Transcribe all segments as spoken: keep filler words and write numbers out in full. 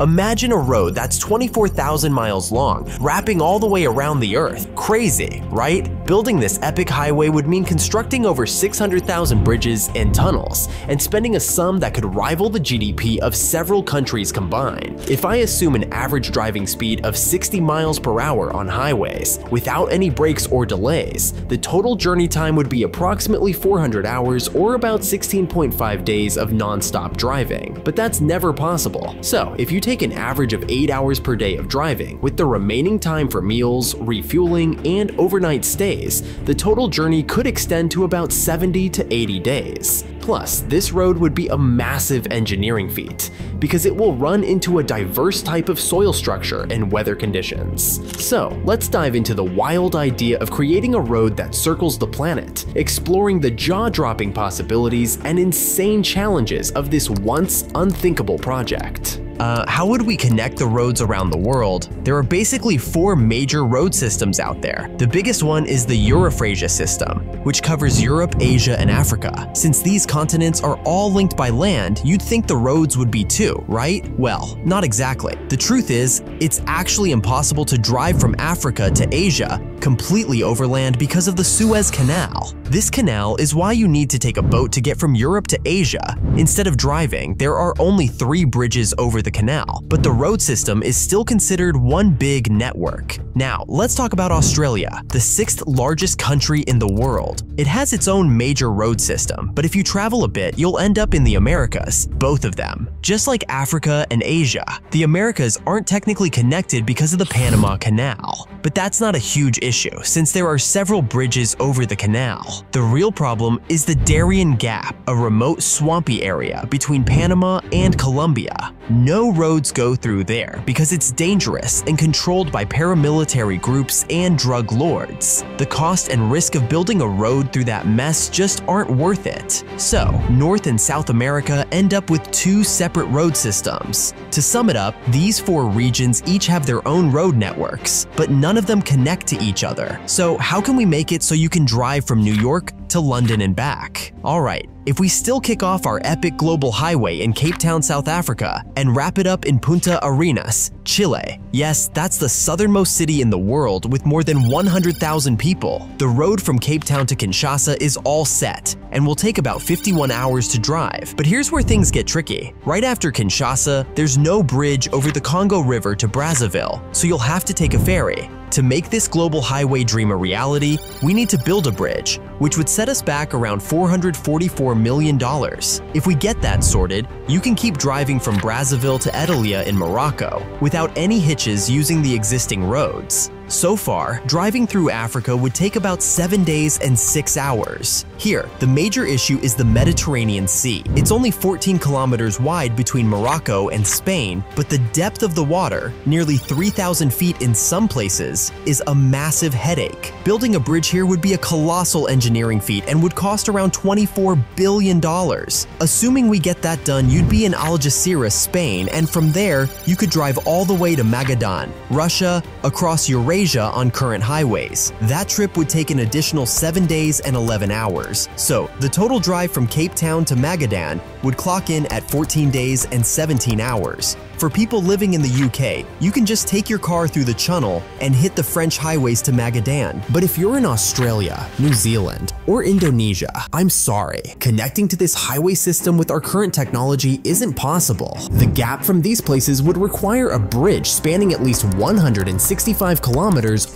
Imagine a road that's twenty-four thousand miles long, wrapping all the way around the Earth. Crazy, right? Building this epic highway would mean constructing over six hundred thousand bridges and tunnels, and spending a sum that could rival the G D P of several countries combined. If I assume an average driving speed of sixty miles per hour on highways, without any breaks or delays, the total journey time would be approximately four hundred hours or about sixteen point five days of non-stop driving. But that's never possible. So if you take an average of eight hours per day of driving, with the remaining time for meals, refueling, and overnight stays, the total journey could extend to about seventy to eighty days. Plus, this road would be a massive engineering feat, because it will run into a diverse type of soil structure and weather conditions. So let's dive into the wild idea of creating a road that circles the planet, exploring the jaw-dropping possibilities and insane challenges of this once unthinkable project. Uh, how would we connect the roads around the world? There are basically four major road systems out there. The biggest one is the Eurasia system, which covers Europe, Asia, and Africa. Since these continents are all linked by land, you'd think the roads would be too, right? Well, not exactly. The truth is, it's actually impossible to drive from Africa to Asia completely overland because of the Suez Canal. This canal is why you need to take a boat to get from Europe to Asia. Instead of driving, there are only three bridges over the canal, but the road system is still considered one big network. Now, let's talk about Australia, the sixth largest country in the world. It has its own major road system, but if you travel a bit, you'll end up in the Americas, both of them. Just like Africa and Asia, the Americas aren't technically connected because of the Panama Canal. But that's not a huge issue, since there are several bridges over the canal. The real problem is the Darien Gap, a remote swampy area between Panama and Colombia. No roads go through there because it's dangerous and controlled by paramilitary groups and drug lords. The cost and risk of building a road through that mess just aren't worth it. So, North and South America end up with two separate road systems. To sum it up, these four regions each have their own road networks, but none of them connect to each other. So, how can we make it so you can drive from New York to London and back? Alright, if we still kick off our epic global highway in Cape Town, South Africa, and wrap it up in Punta Arenas, Chile. Yes, that's the southernmost city in the world with more than one hundred thousand people. The road from Cape Town to Kinshasa is all set and will take about fifty-one hours to drive. But here's where things get tricky. Right after Kinshasa, there's no bridge over the Congo River to Brazzaville, so you'll have to take a ferry. To make this global highway dream a reality, we need to build a bridge, which would set us back around four hundred forty-four million dollars. If we get that sorted, you can keep driving from Brazzaville to Edelia in Morocco without any hitches using the existing roads. So far, driving through Africa would take about seven days and six hours. Here, the major issue is the Mediterranean Sea. It's only fourteen kilometers wide between Morocco and Spain, but the depth of the water, nearly three thousand feet in some places, is a massive headache. Building a bridge here would be a colossal engineering feat and would cost around twenty-four billion dollars. Assuming we get that done, you'd be in Algeciras, Spain, and from there, you could drive all the way to Magadan, Russia, across Eurasia, Asia on current highways. That trip would take an additional seven days and eleven hours. So, the total drive from Cape Town to Magadan would clock in at fourteen days and seventeen hours. For people living in the U K, you can just take your car through the Channel and hit the French highways to Magadan. But if you're in Australia, New Zealand, or Indonesia, I'm sorry, connecting to this highway system with our current technology isn't possible. The gap from these places would require a bridge spanning at least one hundred sixty-five kilometers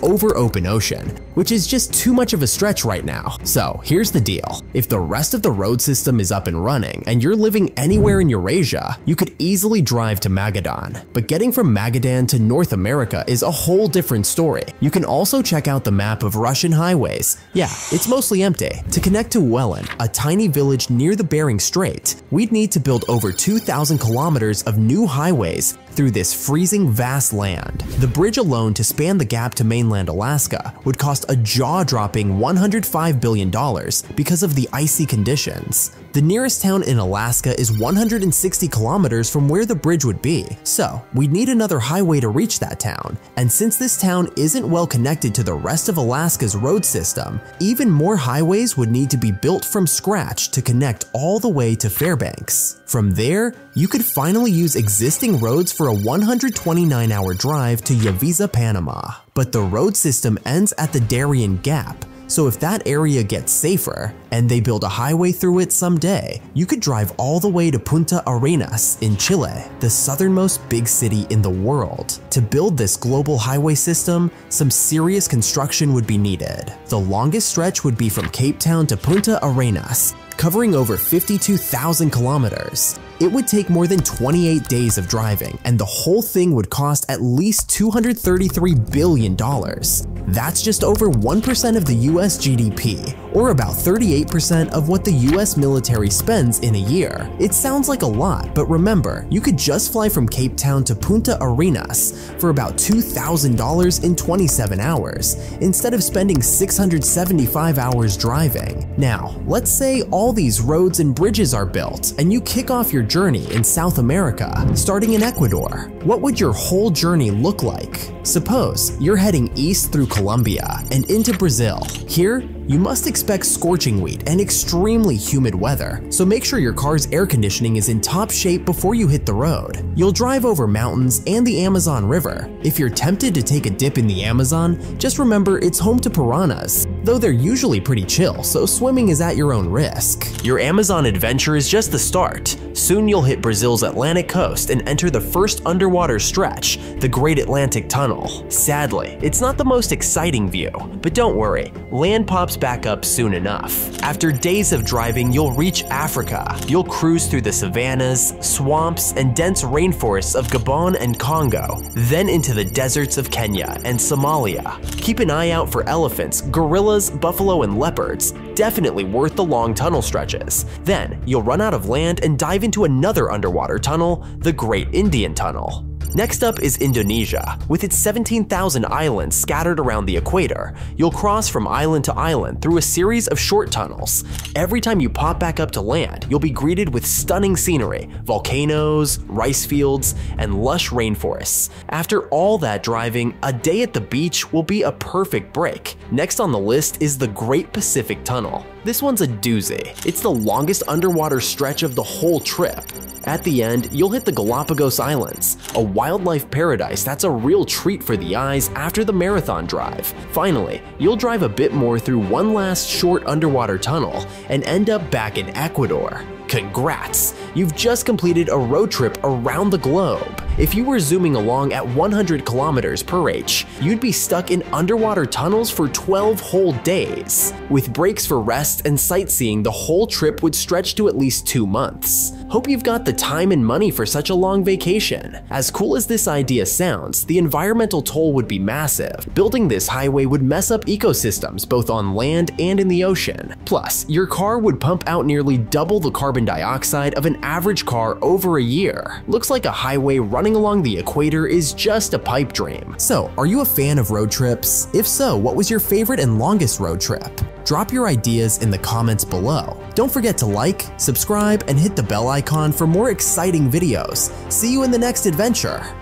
over open ocean, which is just too much of a stretch right now. So here's the deal. If the rest of the road system is up and running and you're living anywhere in Eurasia, you could easily drive to Magadan. Magadan. But getting from Magadan to North America is a whole different story. You can also check out the map of Russian highways. Yeah, it's mostly empty. To connect to Welen, a tiny village near the Bering Strait, we'd need to build over two thousand kilometers of new highways through this freezing vast land. The bridge alone to span the gap to mainland Alaska would cost a jaw-dropping one hundred five billion dollars because of the icy conditions. The nearest town in Alaska is one hundred sixty kilometers from where the bridge would be, so we'd need another highway to reach that town, and since this town isn't well connected to the rest of Alaska's road system, even more highways would need to be built from scratch to connect all the way to Fairbanks. From there, you could finally use existing roads for a one hundred twenty-nine hour drive to Yaviza, Panama. But the road system ends at the Darien Gap, so if that area gets safer, and they build a highway through it someday, you could drive all the way to Punta Arenas in Chile, the southernmost big city in the world. To build this global highway system, some serious construction would be needed. The longest stretch would be from Cape Town to Punta Arenas, covering over fifty-two thousand kilometers. It would take more than twenty-eight days of driving, and the whole thing would cost at least two hundred thirty-three billion dollars. That's just over one percent of the U S G D P, or about thirty-eight percent of what the U S military spends in a year. It sounds like a lot, but remember, you could just fly from Cape Town to Punta Arenas for about two thousand dollars in twenty-seven hours, instead of spending six hundred seventy-five hours driving. Now, let's say all these roads and bridges are built, and you kick off your journey in South America, starting in Ecuador. What would your whole journey look like? Suppose you're heading east through Colombia and into Brazil. Here, you must expect scorching heat and extremely humid weather, so make sure your car's air conditioning is in top shape before you hit the road. You'll drive over mountains and the Amazon River. If you're tempted to take a dip in the Amazon, just remember it's home to piranhas, though they're usually pretty chill, so swimming is at your own risk. Your Amazon adventure is just the start. Soon you'll hit Brazil's Atlantic coast and enter the first underwater stretch, the Great Atlantic Tunnel. Sadly, it's not the most exciting view, but don't worry, land pops back up soon enough. After days of driving, you'll reach Africa. You'll cruise through the savannas, swamps, and dense rainforests of Gabon and Congo, then into the deserts of Kenya and Somalia. Keep an eye out for elephants, gorillas, buffalo, and leopards. Definitely worth the long tunnel stretches. Then, you'll run out of land and dive into another underwater tunnel, the Great Indian Tunnel. Next up is Indonesia. With its seventeen thousand islands scattered around the equator, you'll cross from island to island through a series of short tunnels. Every time you pop back up to land, you'll be greeted with stunning scenery, volcanoes, rice fields, and lush rainforests. After all that driving, a day at the beach will be a perfect break. Next on the list is the Great Pacific Tunnel. This one's a doozy. It's the longest underwater stretch of the whole trip. At the end, you'll hit the Galapagos Islands, a wildlife paradise that's a real treat for the eyes after the marathon drive. Finally, you'll drive a bit more through one last short underwater tunnel and end up back in Ecuador. Congrats! You've just completed a road trip around the globe. If you were zooming along at one hundred kilometers per hour, you'd be stuck in underwater tunnels for twelve whole days. With breaks for rest and sightseeing, the whole trip would stretch to at least two months. Hope you've got the time and money for such a long vacation. As cool as this idea sounds, the environmental toll would be massive. Building this highway would mess up ecosystems both on land and in the ocean. Plus, your car would pump out nearly double the carbon dioxide of an average car over a year. Looks like a highway running along the equator is just a pipe dream. So, are you a fan of road trips? If so, what was your favorite and longest road trip? Drop your ideas in the comments below. Don't forget to like, subscribe, and hit the bell icon for more exciting videos. See you in the next adventure!